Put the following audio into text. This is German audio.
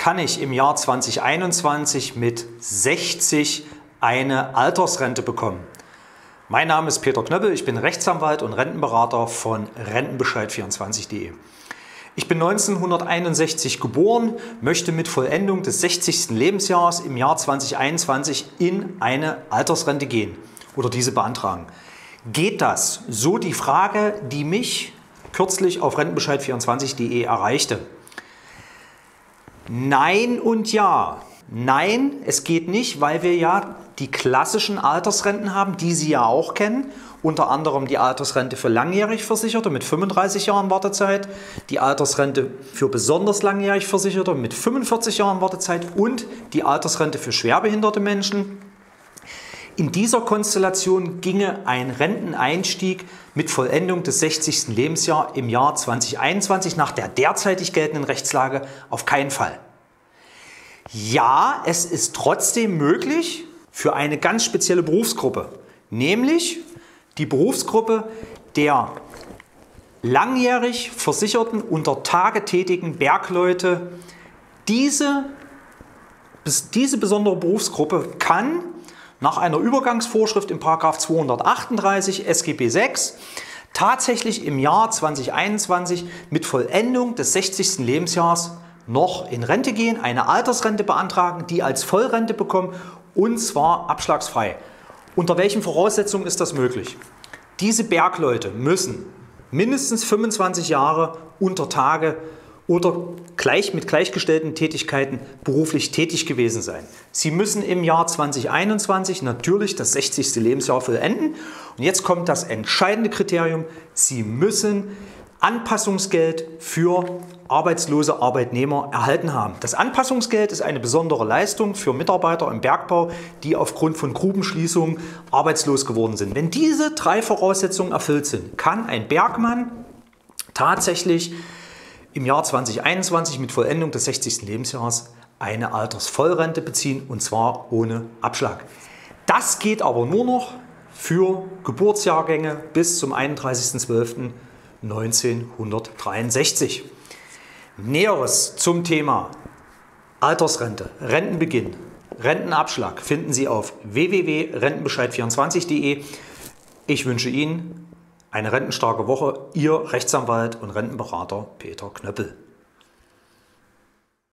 kann ich im Jahr 2021 mit 60 eine Altersrente bekommen. Mein Name ist Peter Knöppel, ich bin Rechtsanwalt und Rentenberater von Rentenbescheid24.de. Ich bin 1961 geboren, möchte mit Vollendung des 60. Lebensjahres im Jahr 2021 in eine Altersrente gehen oder diese beantragen. Geht das? So die Frage, die mich kürzlich auf Rentenbescheid24.de erreichte. Nein und ja. Nein, es geht nicht, weil wir ja die klassischen Altersrenten haben, die Sie ja auch kennen. Unter anderem die Altersrente für langjährig Versicherte mit 35 Jahren Wartezeit, die Altersrente für besonders langjährig Versicherte mit 45 Jahren Wartezeit und die Altersrente für schwerbehinderte Menschen. In dieser Konstellation ginge ein Renteneinstieg mit Vollendung des 60. Lebensjahres im Jahr 2021 nach der derzeitig geltenden Rechtslage auf keinen Fall. Ja, es ist trotzdem möglich für eine ganz spezielle Berufsgruppe, nämlich die Berufsgruppe der langjährig Versicherten unter Tage tätigen Bergleute. Diese besondere Berufsgruppe kann nach einer Übergangsvorschrift in § 238 SGB VI tatsächlich im Jahr 2021 mit Vollendung des 60. Lebensjahres noch in Rente gehen, eine Altersrente beantragen, die als Vollrente bekommen und zwar abschlagsfrei. Unter welchen Voraussetzungen ist das möglich? Diese Bergleute müssen mindestens 25 Jahre unter Tage oder mit gleichgestellten Tätigkeiten beruflich tätig gewesen sein. Sie müssen im Jahr 2021 natürlich das 60. Lebensjahr vollenden. Und jetzt kommt das entscheidende Kriterium. Sie müssen Anpassungsgeld für arbeitslose Arbeitnehmer erhalten haben. Das Anpassungsgeld ist eine besondere Leistung für Mitarbeiter im Bergbau, die aufgrund von Grubenschließungen arbeitslos geworden sind. Wenn diese drei Voraussetzungen erfüllt sind, kann ein Bergmann tatsächlich im Jahr 2021 mit Vollendung des 60. Lebensjahres eine Altersvollrente beziehen und zwar ohne Abschlag. Das geht aber nur noch für Geburtsjahrgänge bis zum 31.12.1963. Näheres zum Thema Altersrente, Rentenbeginn, Rentenabschlag finden Sie auf www.rentenbescheid24.de. Ich wünsche Ihnen eine rentenstarke Woche. Ihr Rechtsanwalt und Rentenberater Peter Knöppel.